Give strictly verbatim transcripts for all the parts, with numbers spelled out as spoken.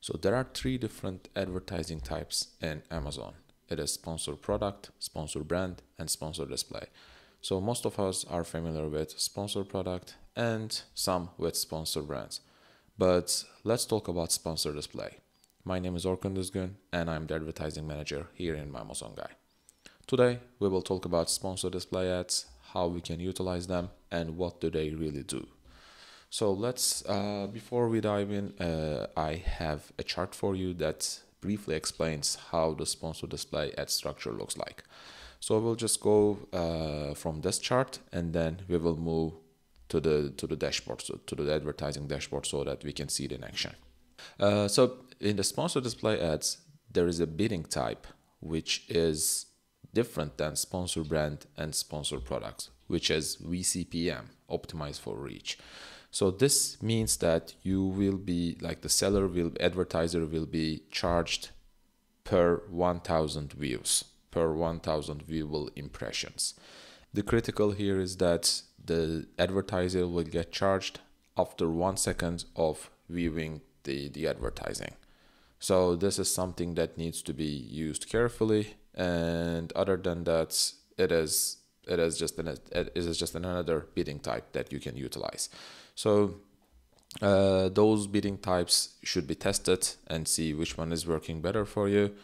So there are three different advertising types in Amazon. It is sponsored product, sponsored brand, and sponsored display. So most of us are familiar with sponsored product and some with sponsored brands. But let's talk about sponsored display. My name is Orkun Duzgun and I'm the advertising manager here in My Amazon Guy. Today we will talk about sponsored display ads, how we can utilize them, and what do they really do. So let's, uh, before we dive in, uh, I have a chart for you that briefly explains how the sponsored display ad structure looks like. So we'll just go uh, from this chart and then we will move to the to the dashboard, so to the advertising dashboard, so that we can see it in action. Uh, so in the sponsored display ads, there is a bidding type which is different than sponsored brand and sponsored products, which is V C P M, optimized for reach. So this means that you will be, like the seller will, advertiser will be charged per one thousand views, per one thousand viewable impressions. The critical here is that the advertiser will get charged after one second of viewing the, the advertising. So this is something that needs to be used carefully. And other than that, it is it is just an it is just another bidding type that you can utilize. So uh, those bidding types should be tested and see which one is working better for you.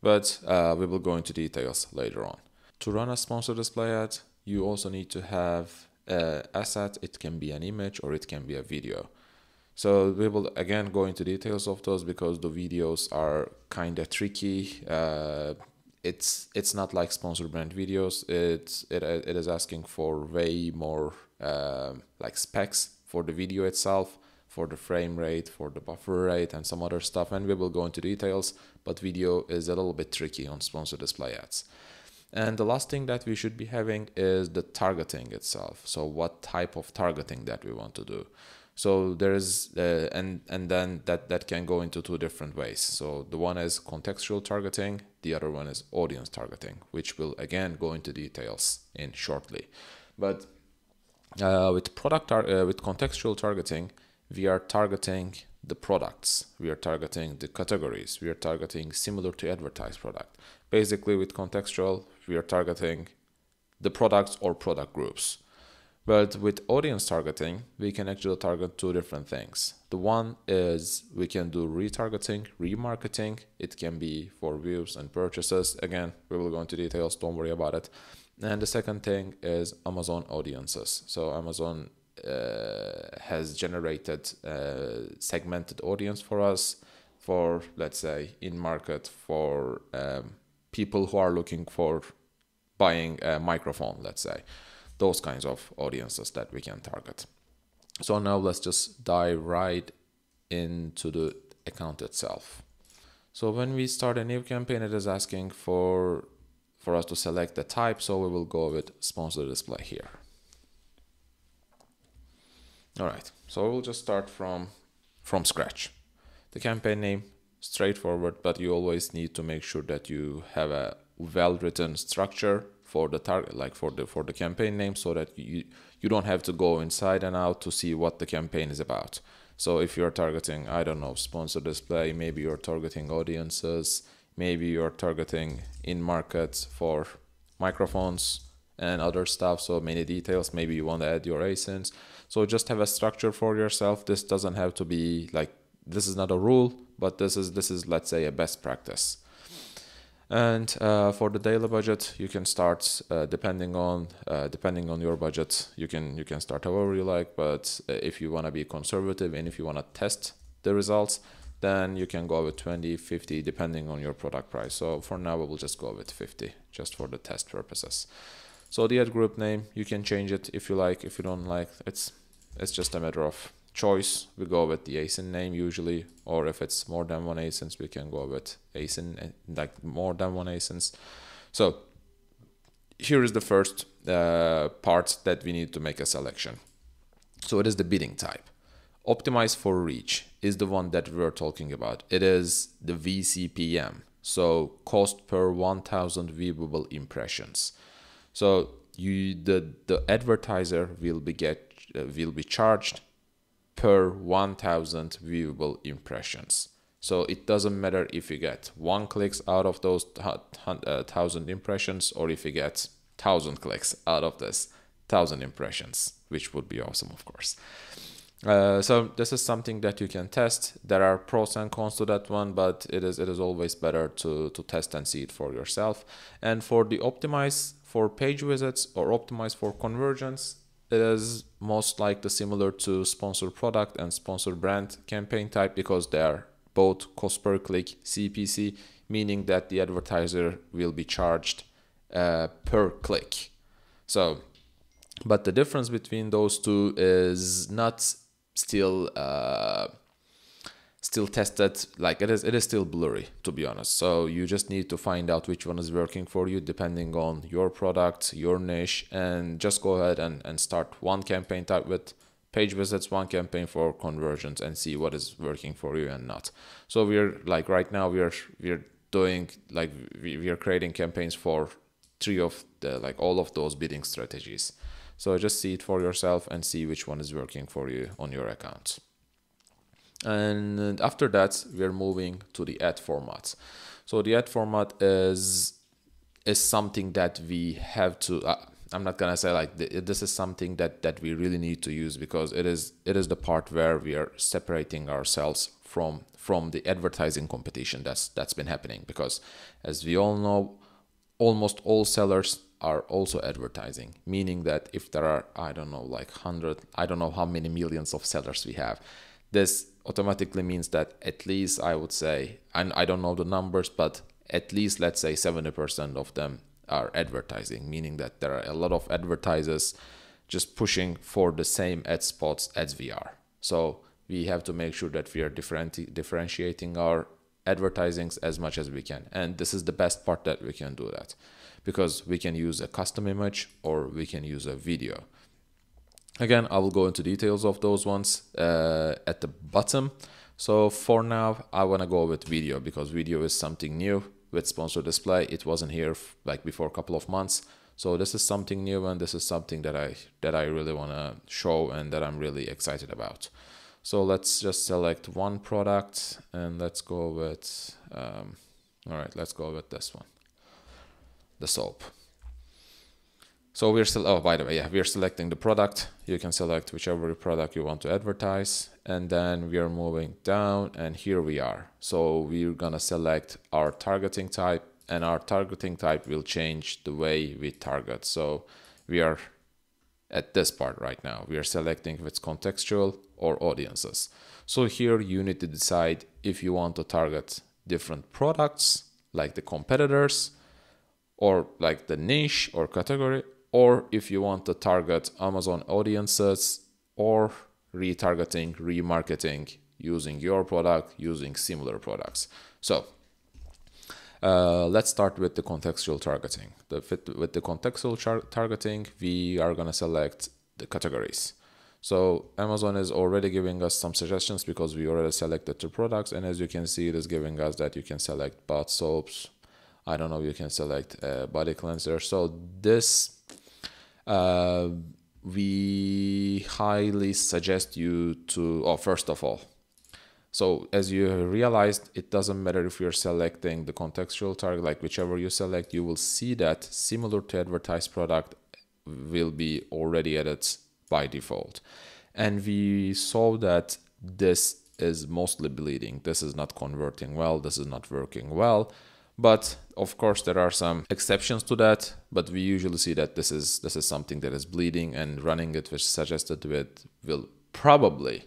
But uh, we will go into details later on. To run a sponsored display ad, you also need to have an asset. It can be an image or it can be a video. So we will again go into details of those because the videos are kind of tricky. Uh, It's it's not like sponsored brand videos. It's it it is asking for way more uh, like specs for the video itself, for the frame rate, for the buffer rate, and some other stuff. And we will go into details. But video is a little bit tricky on sponsored display ads. And the last thing that we should be having is the targeting itself. So what type of targeting that we want to do. So there is, uh, and, and then that, that can go into two different ways. So the one is contextual targeting, the other one is audience targeting, which will again go into details in shortly. But uh, with, product tar uh, with contextual targeting, we are targeting the products, we are targeting the categories, we are targeting similar to advertised product. Basically with contextual, we are targeting the products or product groups. But with audience targeting, we can actually target two different things. The one is we can do retargeting, remarketing. It can be for views and purchases. Again, we will go into details, don't worry about it. And the second thing is Amazon audiences. So Amazon uh, has generated a segmented audience for us for, let's say, in-market for um, people who are looking for buying a microphone, let's say. Those kinds of audiences that we can target. So now let's just dive right into the account itself. So when we start a new campaign, it is asking for, for us to select the type. So we will go with sponsored display here. All right, so we'll just start from, from scratch. The campaign name, straightforward, but you always need to make sure that you have a well-written structure for the target, like for the for the campaign name, so that you you don't have to go inside and out to see what the campaign is about. So if you're targeting, I don't know, sponsored display, maybe you're targeting audiences, maybe you're targeting in markets for microphones and other stuff, so many details, maybe you want to add your asins. So just have a structure for yourself. This doesn't have to be like, this is not a rule, but this is this is let's say a best practice. And uh, for the daily budget, you can start uh, depending on uh, depending on your budget. You can you can start however you like. But if you want to be conservative and if you want to test the results, then you can go with twenty, fifty, depending on your product price. So for now, we will just go with fifty, just for the test purposes. So the ad group name, you can change it if you like. If you don't like, it's it's just a matter of choice. We go with the ASIN name usually, or if it's more than one ASINs, we can go with ASIN, like more than one ASINs. So here is the first uh, part that we need to make a selection. So it is the bidding type. Optimized for reach is the one that we're talking about. It is the V C P M, so cost per one thousand viewable impressions. So you, the the advertiser will be get uh, will be charged per one thousand viewable impressions. So it doesn't matter if you get one clicks out of those thousand impressions or if you get thousand clicks out of this thousand impressions, which would be awesome, of course. Uh, so this is something that you can test. There are pros and cons to that one, but it is it is always better to to test and see it for yourself. And for the optimize for page visits or optimize for conversions, it is most likely similar to sponsored product and sponsored brand campaign type, because they are both cost per click C P C, meaning that the advertiser will be charged uh, per click. So, but the difference between those two is not still uh, still tested. Like it is, it is still blurry, to be honest. So you just need to find out which one is working for you, depending on your product, your niche, and just go ahead and, and start one campaign type with page visits, one campaign for conversions, and see what is working for you and not. So we're like right now we're we're doing like we, we are creating campaigns for three of the like all of those bidding strategies. So just see it for yourself and see which one is working for you on your account. And after that, we're moving to the ad format. So the ad format is is something that we have to, uh, I'm not gonna say like th this is something that that we really need to use, because it is it is the part where we are separating ourselves from from the advertising competition that's that's been happening, because as we all know, almost all sellers are also advertising, meaning that if there are, I don't know, like hundred, I don't know how many millions of sellers we have, this automatically means that at least I would say, and I don't know the numbers, but at least let's say seventy percent of them are advertising, meaning that there are a lot of advertisers just pushing for the same ad spots as we are. So we have to make sure that we are differenti- differentiating our advertisings as much as we can. And this is the best part that we can do that, because we can use a custom image or we can use a video. Again, I will go into details of those ones uh, at the bottom. So for now, I want to go with video, because video is something new with sponsored display. It wasn't here like before a couple of months. So this is something new, and this is something that I, that I really want to show and that I'm really excited about. So let's just select one product and let's go with, um, all right, let's go with this one, the soap. So we're still, oh, by the way, yeah, we're selecting the product. You can select whichever product you want to advertise, and then we are moving down, and here we are. So we're gonna select our targeting type, and our targeting type will change the way we target. So we are at this part right now, we are selecting if it's contextual or audiences. So here you need to decide if you want to target different products, like the competitors, or like the niche or category, or if you want to target Amazon audiences or retargeting, remarketing, using your product, using similar products. So uh, let's start with the contextual targeting. The fit with the contextual targeting, we are gonna select the categories. So Amazon is already giving us some suggestions because we already selected two products. And as you can see, it is giving us that you can select bath soaps, I don't know, you can select a body cleanser. So this, uh, we highly suggest you to, oh, first of all, so as you realized, it doesn't matter if you're selecting the contextual target, like whichever you select, you will see that similar to advertised product will be already added by default. And we saw that this is mostly bleeding. This is not converting well, this is not working well. But of course there are some exceptions to that, but we usually see that this is this is something that is bleeding, and running it which suggested with will probably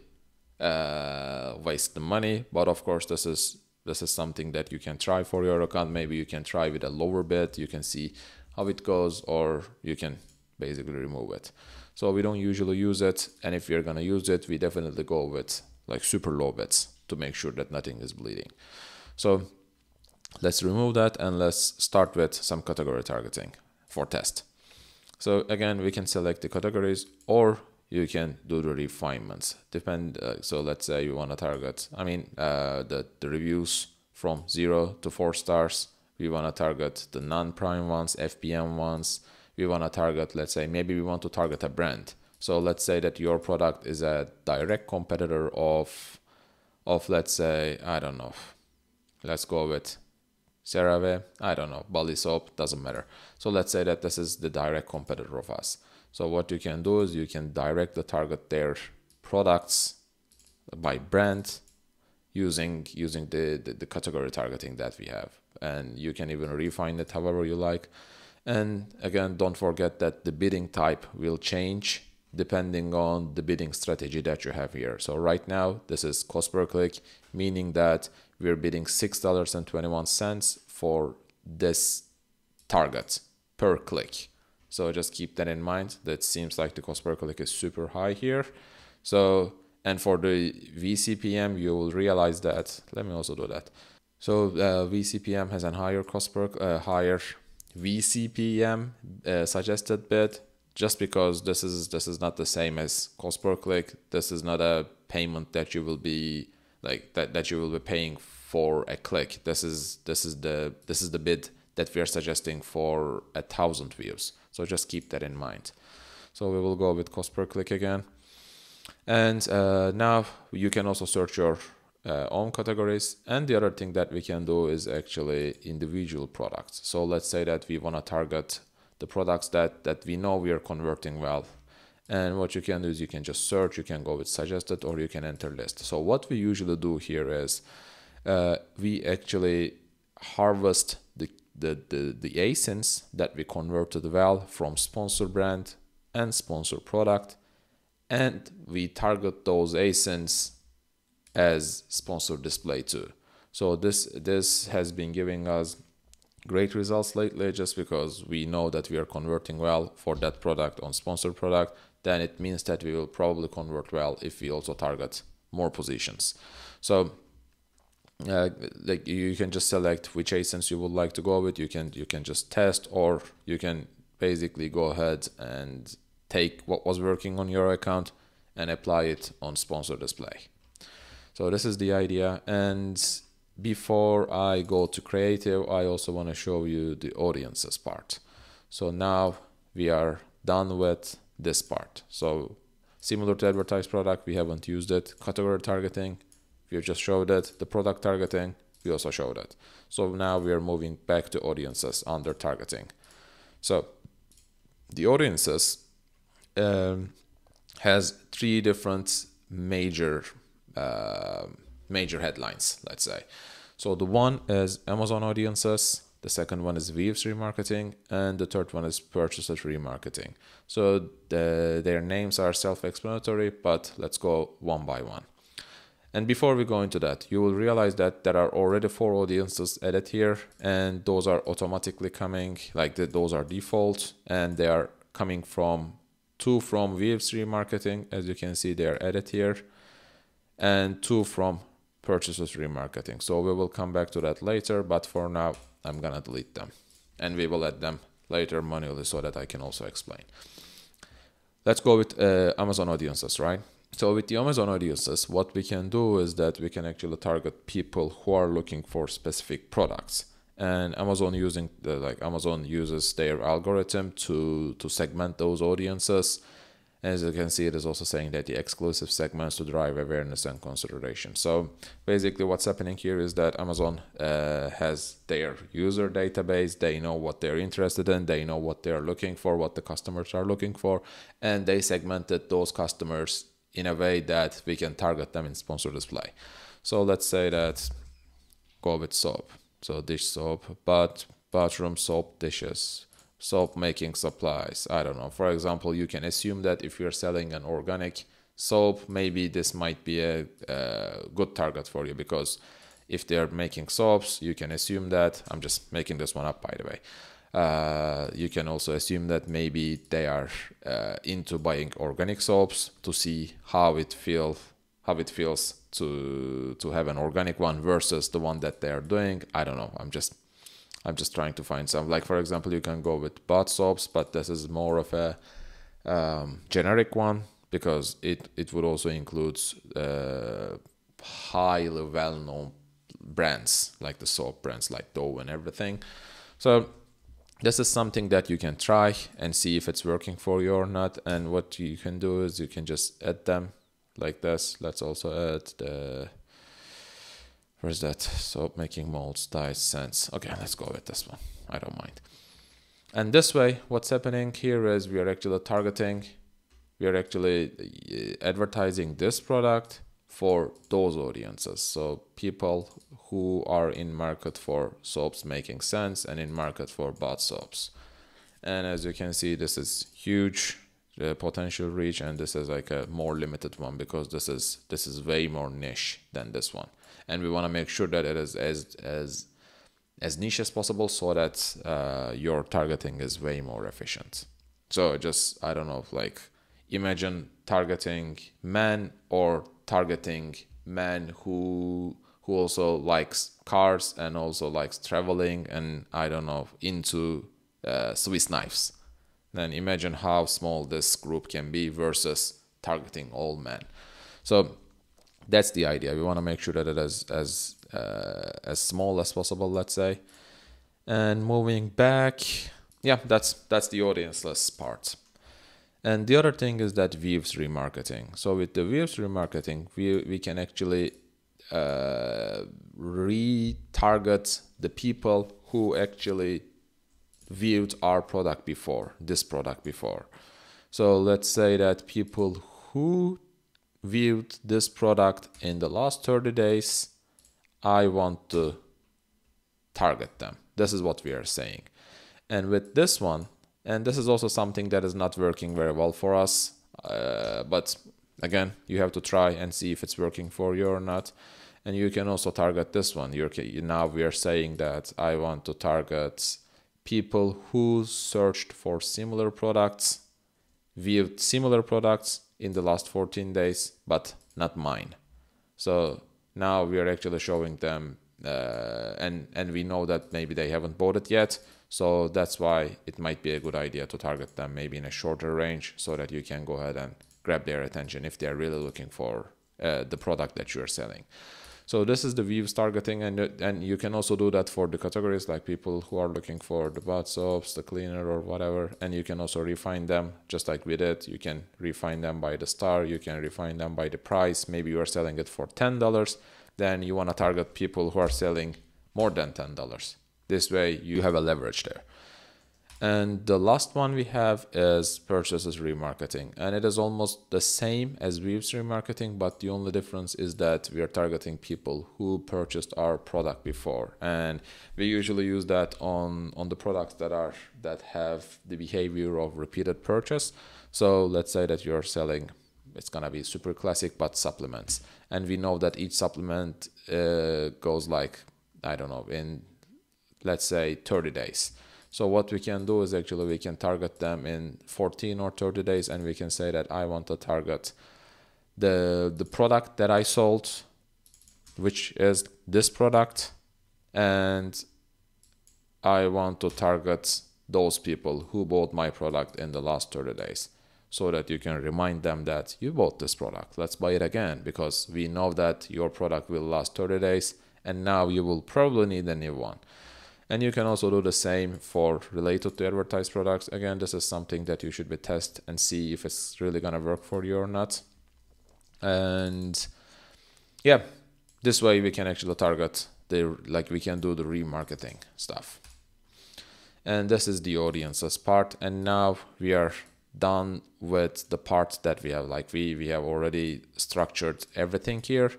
uh, waste the money. But of course this is this is something that you can try for your account. Maybe you can try with a lower bid, you can see how it goes, or you can basically remove it. So we don't usually use it, and if you're gonna use it, we definitely go with like super low bids to make sure that nothing is bleeding. So let's remove that and let's start with some category targeting for test. So again, we can select the categories, or you can do the refinements. Depend. Uh, so let's say you want to target, I mean, uh, the, the reviews from zero to four stars. We want to target the non-prime ones, F B M ones. We want to target, let's say, maybe we want to target a brand. So let's say that your product is a direct competitor of, of, let's say, I don't know, let's go with CeraVe, I don't know, Bali Soap, doesn't matter. So let's say that this is the direct competitor of us. So what you can do is you can directly target their products by brand using using the, the, the category targeting that we have. And you can even refine it however you like. And again, don't forget that the bidding type will change depending on the bidding strategy that you have here. So right now, this is cost per click, meaning that we're bidding six dollars and twenty-one cents for this target per click. So just keep that in mind. That seems like the cost per click is super high here. So, and for the V C P M, you will realize that, let me also do that. So uh, V C P M has a higher cost per, uh, higher V C P M uh, suggested bid, just because this is this is not the same as cost per click. This is not a payment that you will be like that that you will be paying for a click. This is this is the this is the bid that we are suggesting for a thousand views. So just keep that in mind. So we will go with cost per click again. And uh, now you can also search your uh, own categories. And the other thing that we can do is actually individual products. So let's say that we want to target the products that, that we know we are converting well. And what you can do is you can just search, you can go with suggested, or you can enter list. So what we usually do here is uh, we actually harvest the The, the, the A S I Ns that we converted well from sponsor brand and sponsor product, and we target those A S I Ns as sponsor display too. So this this has been giving us great results lately, just because we know that we are converting well for that product on sponsor product. Then it means that we will probably convert well if we also target more positions. So Uh, like you can just select which A S I Ns you would like to go with. You can you can just test, or you can basically go ahead and take what was working on your account and apply it on sponsor display. So this is the idea. And before I go to creative, I also want to show you the audiences part. So now we are done with this part. So similar to advertised product, we haven't used it. Category targeting, we just showed it. The product targeting, we also showed it. So now we are moving back to audiences under targeting. So the audiences um, has three different major uh, major headlines, let's say. So the one is Amazon audiences, the second one is Weave's remarketing, and the third one is Purchases remarketing. So the, their names are self-explanatory, but let's go one by one. And before we go into that, you will realize that there are already four audiences added here, and those are automatically coming, like the, those are default, and they are coming from two from Weave's remarketing, as you can see they are added here, and two from Purchases remarketing. So we will come back to that later, but for now, I'm gonna delete them, and we will add them later manually so that I can also explain. Let's go with uh, Amazon audiences, right? So with the Amazon audiences, what we can do is that we can actually target people who are looking for specific products. And Amazon using the, like Amazon uses their algorithm to to segment those audiences. As you can see, it is also saying that the exclusive segments to drive awareness and consideration. So basically what's happening here is that Amazon uh, has their user database. They know what they're interested in. They know what they're looking for, what the customers are looking for. And they segmented those customers in a way that we can target them in sponsor display. So let's say that go with soap. So dish soap, but bathroom soap dishes, soap making supplies. I don't know. For example, you can assume that if you're selling an organic soap, maybe this might be a, a good target for you, because if they're making soaps, you can assume that, I'm just making this one up by the way. Uh, you can also assume that maybe they are uh, into buying organic soaps to see how it feel how it feels to to have an organic one versus the one that they are doing. I don't know. I'm just I'm just trying to find some. Like for example, you can go with bath soaps, but this is more of a um, generic one, because it it would also include uh, highly well-known brands like the soap brands like Dove and everything. So this is something that you can try and see if it's working for you or not. And what you can do is you can just add them like this. Let's also add the Where's that? Soap making molds, dyes, scents. Okay, let's go with this one. I don't mind. And this way, what's happening here is we are actually targeting, we are actually advertising this product for those audiences. So people who are in market for soaps making sense and in market for bath soaps. And as you can see, this is huge uh, potential reach, and this is like a more limited one because this is this is way more niche than this one. And we want to make sure that it is as as as niche as possible so that uh, your targeting is way more efficient. So just, I don't know, like imagine targeting men or targeting men who who also likes cars and also likes traveling and I don't know, into uh, Swiss knives. Then imagine how small this group can be versus targeting all men. So that's the idea. We want to make sure that it is as uh, as small as possible, let's say. And moving back, yeah, that's that's the audience list part. And the other thing is that Weave's remarketing. So with the Weave's remarketing, we we can actually uh, retarget the people who actually viewed our product before, this product before. So let's say that people who viewed this product in the last thirty days, I want to target them. This is what we are saying. And with this one, and this is also something that is not working very well for us, uh, but again, you have to try and see if it's working for you or not. And you can also target this one. You're, now we are saying that I want to target people who searched for similar products, viewed similar products in the last fourteen days, but not mine. So now we are actually showing them, uh, and, and we know that maybe they haven't bought it yet. So that's why it might be a good idea to target them maybe in a shorter range so that you can go ahead and grab their attention if they're really looking for uh, the product that you're selling. So this is the views targeting, and, and you can also do that for the categories, like people who are looking for the bath soaps, the cleaner or whatever, and you can also refine them just like we did. You can refine them by the star, you can refine them by the price. Maybe you are selling it for ten dollars, then you want to target people who are selling more than ten dollars. This way you have a leverage there. And the last one we have is purchases remarketing. And it is almost the same as Weave's remarketing, but the only difference is that we are targeting people who purchased our product before. And we usually use that on, on the products that are that have the behavior of repeated purchase. So let's say that you're selling, it's gonna be super classic, but supplements. And we know that each supplement uh, goes like, I don't know, in let's say thirty days. So what we can do is actually we can target them in fourteen or thirty days, and we can say that I want to target the the product that I sold, which is this product, and I want to target those people who bought my product in the last thirty days, so that you can remind them that you bought this product. Let's buy it again, because we know that your product will last thirty days, and now you will probably need a new one. And you can also do the same for related to advertised products. Again, this is something that you should be test and see if it's really gonna work for you or not. And yeah, this way we can actually target the, like we can do the remarketing stuff. And this is the audiences part. And now we are done with the part that we have, like we, we have already structured everything here.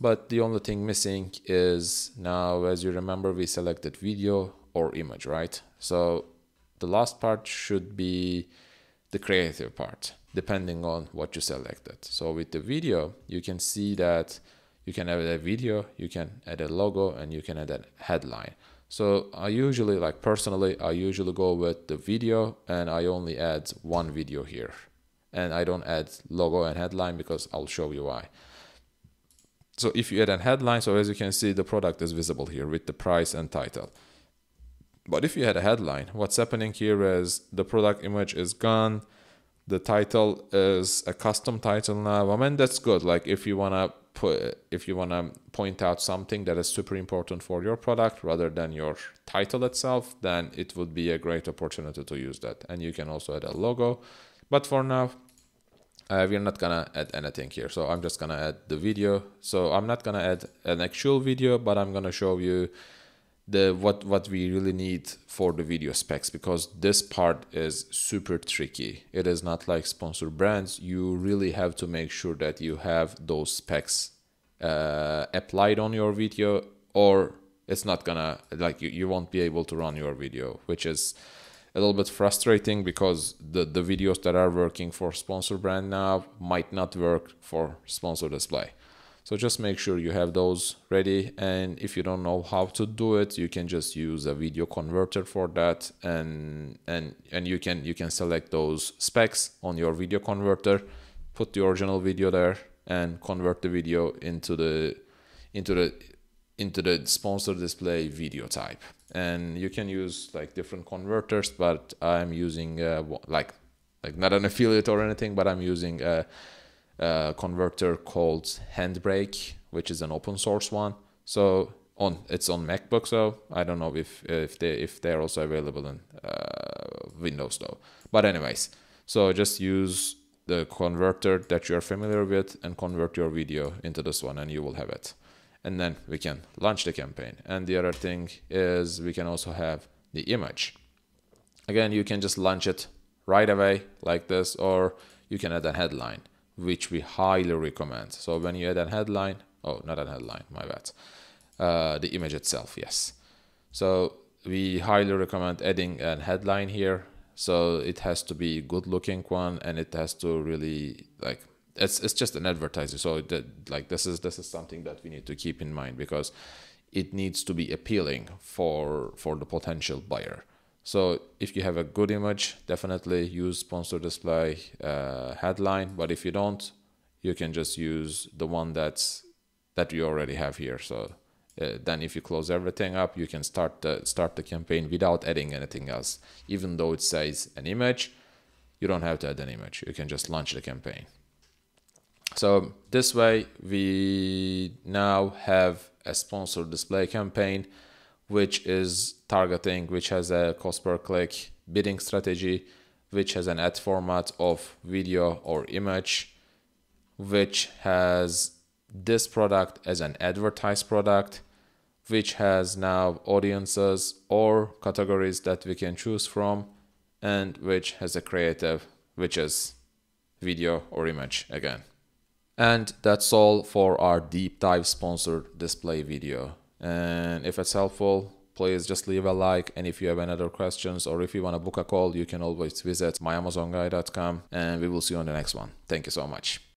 But the only thing missing is now, as you remember, we selected video or image, right? So the last part should be the creative part, depending on what you selected. So with the video, you can see that you can add a video, you can add a logo, and you can add a headline. So I usually, like personally, I usually go with the video, and I only add one video here. And I don't add logo and headline because I'll show you why. So if you add a headline, so as you can see, the product is visible here with the price and title. But if you had a headline, what's happening here is the product image is gone. The title is a custom title now. I mean, that's good. Like if you wanna put, if you wanna point out something that is super important for your product rather than your title itself, then it would be a great opportunity to use that. And you can also add a logo. But for now, Uh, we're not gonna add anything here, so I'm just gonna add the video. So I'm not gonna add an actual video, but I'm gonna show you the what what we really need for the video specs, because this part is super tricky. It is not like sponsor brands. You really have to make sure that you have those specs uh, applied on your video, or it's not gonna, like, you, you won't be able to run your video, which is a little bit frustrating, because the the videos that are working for sponsor brand now might not work for sponsor display. So just make sure you have those ready. And if you don't know how to do it, you can just use a video converter for that. And and and you can you can select those specs on your video converter, put the original video there, and convert the video into the into the into the sponsor display video type. And you can use like different converters, but I'm using uh, like like not an affiliate or anything, but I'm using a Uh, converter called HandBrake, which is an open source one. So on it's on MacBook, so I don't know if if they if they're also available in uh, Windows though. But anyways, so just use the converter that you're familiar with and convert your video into this one, and you will have it. And then we can launch the campaign. And the other thing is we can also have the image. Again, you can just launch it right away like this, or you can add a headline, which we highly recommend. So when you add a headline, oh, not a headline, my bad. Uh, the image itself, yes. So we highly recommend adding a headline here. So it has to be a good looking one, and it has to really, like, it's it's just an advertiser. So that, like, this is this is something that we need to keep in mind, because it needs to be appealing for for the potential buyer. So if you have a good image, definitely use sponsor display uh, headline. But if you don't, you can just use the one that's that you already have here. So uh, then, if you close everything up, you can start the, start the campaign without adding anything else. Even though it says an image, you don't have to add an image. You can just launch the campaign. So this way, we now have a sponsor display campaign, which is targeting, which has a cost per click bidding strategy, which has an ad format of video or image, which has this product as an advertised product, which has now audiences or categories that we can choose from, and which has a creative, which is video or image again. And that's all for our deep dive sponsor display video. And if it's helpful, please just leave a like. And if you have any other questions, or if you want to book a call, you can always visit my amazon guy dot com, and we will see you on the next one. Thank you so much.